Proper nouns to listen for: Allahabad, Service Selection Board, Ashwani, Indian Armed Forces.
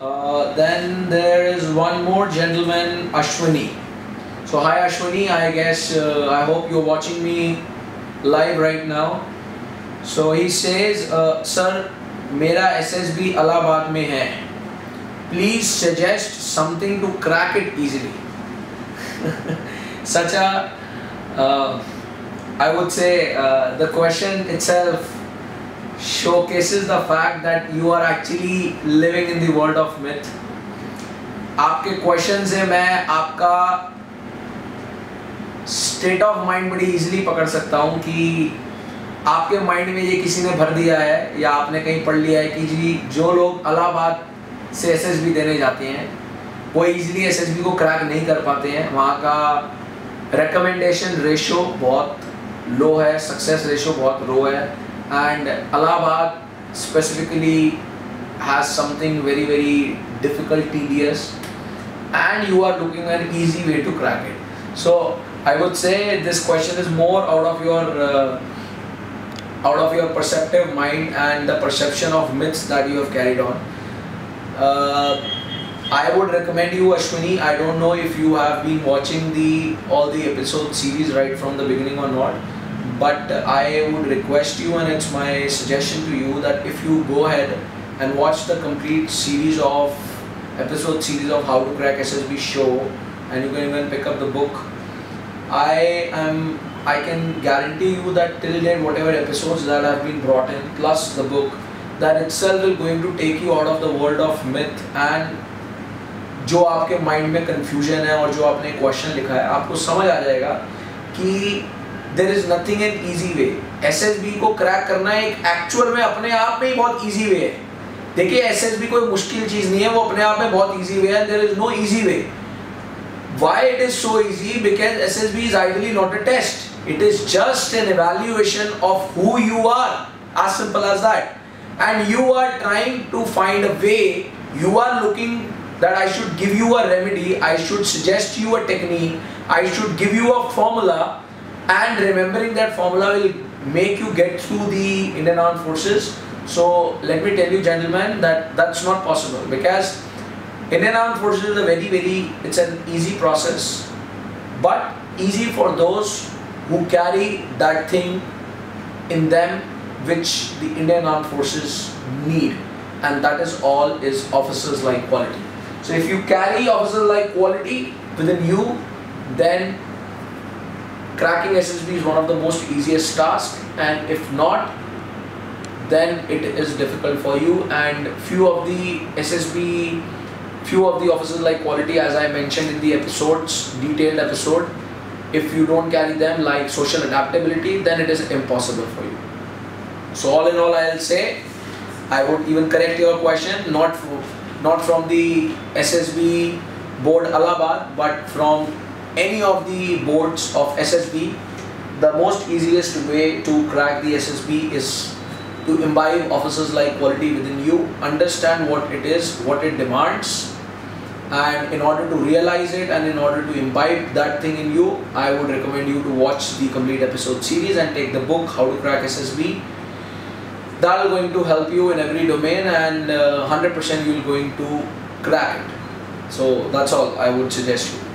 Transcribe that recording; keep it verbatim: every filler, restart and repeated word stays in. Uh, then there is one more gentleman, Ashwani. So hi Ashwani, I guess, uh, I hope you're watching me live right now. So he says, uh, Sir, mera S S B Allahabad mein hai. Please suggest something to crack it easily. Such a, uh, I would say, uh, the question itself showcases the fact that you are actually living in the world of myth. आपके question से मैं आपका state of mind बड़ी easily पकड़ सकता हूँ कि आपके mind में ये किसी ने भर दिया है या आपने कहीं पढ़ लिया है कि जी जो लोग अलाहाबाद से S S B देने जाते हैं वो easily S S B को crack नहीं कर पाते हैं. वहाँ का recommendation ratio बहुत low है, success ratio बहुत low है. And Allahabad specifically has something very very difficult, tedious, and you are looking at an easy way to crack it. So I would say this question is more out of your uh, out of your perceptive mind and the perception of myths that you have carried on. Uh, I would recommend you, Ashwani. I don't know if you have been watching the all the episode series right from the beginning or not. But I would request you, and it's my suggestion to you, that if you go ahead and watch the complete series of episode series of How to Crack S S B show, and you can even pick up the book. I am I can guarantee you that till then whatever episodes that have been brought in plus the book, that itself is going to take you out of the world of myth and जो आपके mind में confusion है और जो आपने question लिखा है आपको समझ आ जाएगा कि there is nothing an easy way. S S B को crack करना एक actual में अपने आप में ही बहुत easy way है. देखिए S S B कोई मुश्किल चीज़ नहीं है, वो अपने आप में बहुत easy way है. There is no easy way. Why it is so easy? Because S S B is ideally not a test. It is just an evaluation of who you are. As simple as that. And you are trying to find a way. You are looking that I should give you a remedy. I should suggest you a technique. I should give you a formula. And remembering that formula will make you get through the Indian Armed Forces. So let me tell you, gentlemen, that that's not possible, because Indian Armed Forces is a very very it's an easy process, but easy for those who carry that thing in them which the Indian Armed Forces need, and that is all is officers like quality. So if you carry officers like quality within you, then cracking S S B is one of the most easiest tasks, and if not, then it is difficult for you. And few of the S S B, few of the officers like quality, as I mentioned in the episodes, detailed episode, if you don't carry them like social adaptability, then it is impossible for you. So all in all, I'll say, I would even correct your question, not for, not from the S S B board Allahabad, but from any of the boards of S S B. The most easiest way to crack the S S B is to imbibe officers like quality within you, understand what it is, what it demands, and in order to realize it and in order to imbibe that thing in you, I would recommend you to watch the complete episode series and take the book How to Crack S S B. That is going to help you in every domain, and uh, one hundred percent you will going to crack it. So that's all I would suggest you.